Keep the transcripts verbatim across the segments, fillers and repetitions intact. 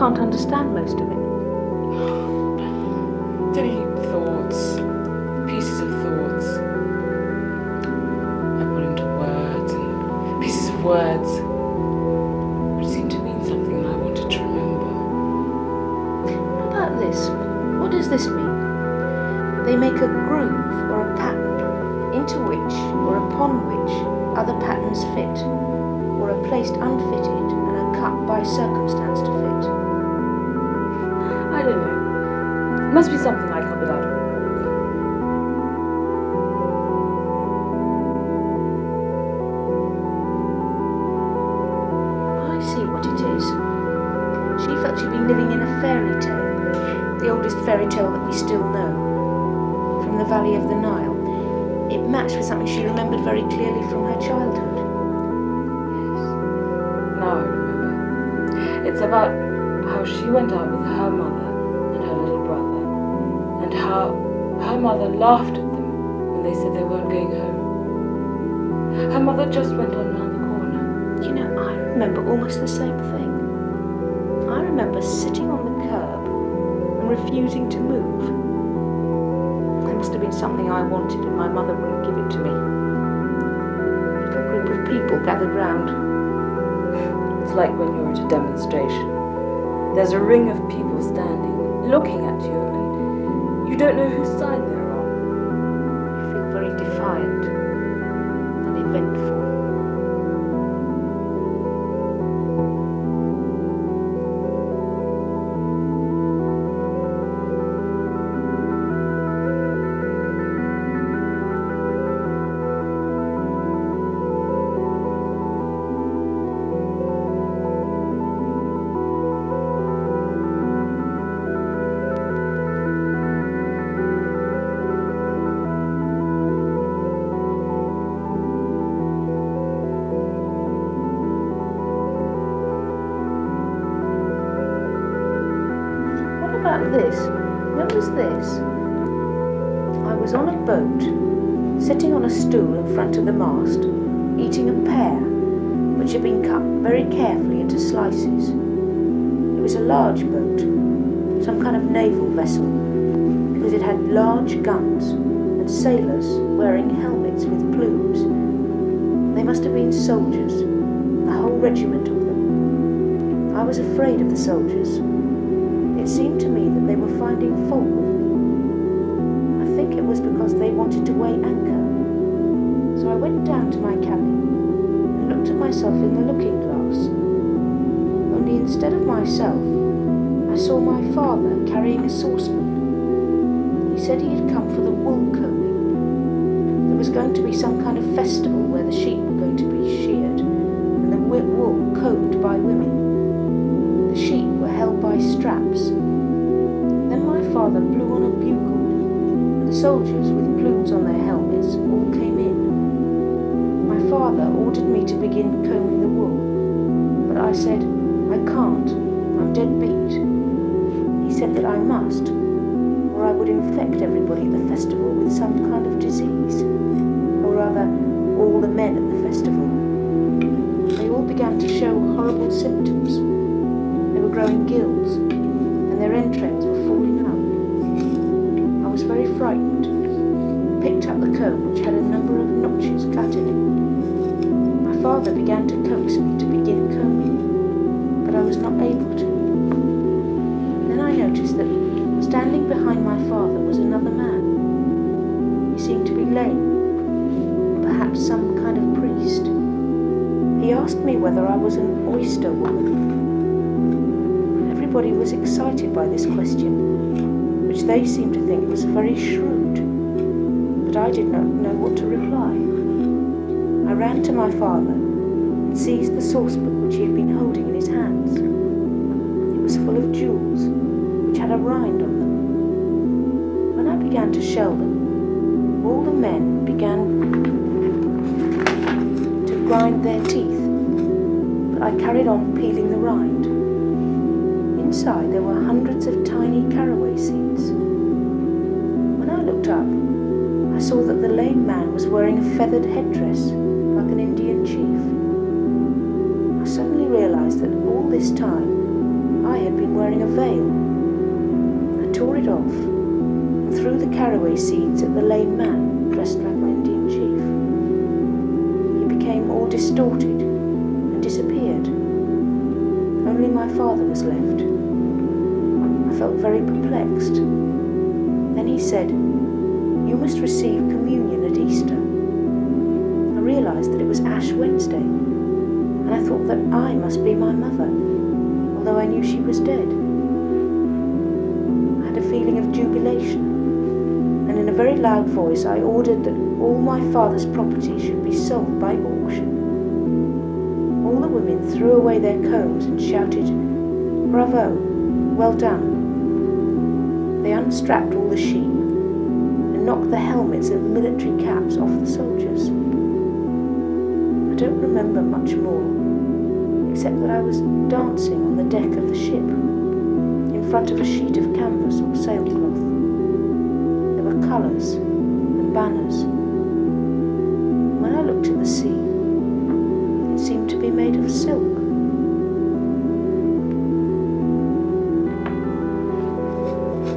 can't understand most of it. Delete thoughts, pieces of thoughts, I put into words, and pieces of words would seem to mean something I wanted to remember. How about this? What does this mean? They make a groove or a pattern into which or upon which other patterns fit, or are placed unfitted and are cut by circumstance to fit. I don't know. It must be something I copied out of. I see what it is. She felt she'd been living in a fairy tale, the oldest fairy tale that we still know, from the Valley of the Nile. It matched with something she remembered very clearly from her childhood. Now I remember. It's about how she went out with her mother and her little brother, and how her mother laughed at them when they said they weren't going home. Her mother just went on round the corner. You know, I remember almost the same thing. I remember sitting on the curb and refusing to move. There must have been something I wanted and my mother wouldn't give it to me. A little group of people gathered round. It's like when you're at a demonstration. There's a ring of people standing, looking at you, and you don't know whose side they're on. You feel very defiant and eventful. This. When was this? I was on a boat, sitting on a stool in front of the mast, eating a pear, which had been cut very carefully into slices. It was a large boat, some kind of naval vessel, because it had large guns and sailors wearing helmets with plumes. They must have been soldiers, a whole regiment of them. I was afraid of the soldiers. It seemed to me that they were finding fault with me. I think it was because they wanted to weigh anchor. So I went down to my cabin and looked at myself in the looking glass. Only instead of myself, I saw my father carrying a saucepan. He said he had come for the wool combing. There was going to be some kind of festival where the sheep were going to be sheared and the wool combed by women. The sheep held by straps. Then my father blew on a bugle, and the soldiers with plumes on their helmets all came in. My father ordered me to begin combing the wool, but I said, I can't, I'm dead beat. He said that I must, or I would infect everybody at the festival with some kind of disease, or rather, all the men at the festival. They all began to show horrible symptoms. Growing gills, and their entrails were falling out. I was very frightened, and picked up the comb which had a number of notches cut in it. My father began to coax me to begin combing, but I was not able to. Then I noticed that standing behind my father was another man. He seemed to be lame, perhaps some kind of priest. He asked me whether I was an oyster woman. Everybody was excited by this question, which they seemed to think was very shrewd, but I did not know what to reply. I ran to my father and seized the saucepan which he had been holding in his hands. It was full of jewels, which had a rind on them. When I began to shell them, all the men began to grind their teeth, but I carried on peeling the rind. Inside there were hundreds of tiny caraway seeds. When I looked up, I saw that the lame man was wearing a feathered headdress like an Indian chief. I suddenly realized that all this time I had been wearing a veil. I tore it off and threw the caraway seeds at the lame man dressed like my Indian chief. He became all distorted and disappeared. Only my father was left. I felt very perplexed. Then he said, "You must receive communion at Easter." I realized that it was Ash Wednesday, and I thought that I must be my mother, although I knew she was dead. I had a feeling of jubilation, and in a very loud voice I ordered that all my father's property should be sold by auction. All the women threw away their combs and shouted, "Bravo, well done." They unstrapped all the sheep and knocked the helmets and military caps off the soldiers. I don't remember much more, except that I was dancing on the deck of the ship, in front of a sheet of canvas or sailcloth. There were colours and banners. When I looked at the sea, it seemed to be made of silk.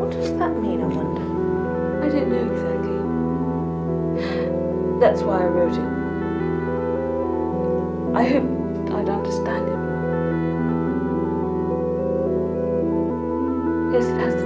What does that mean, I wonder? I don't know exactly. That's why I wrote it. I hope I'd understand it. Yes, it has to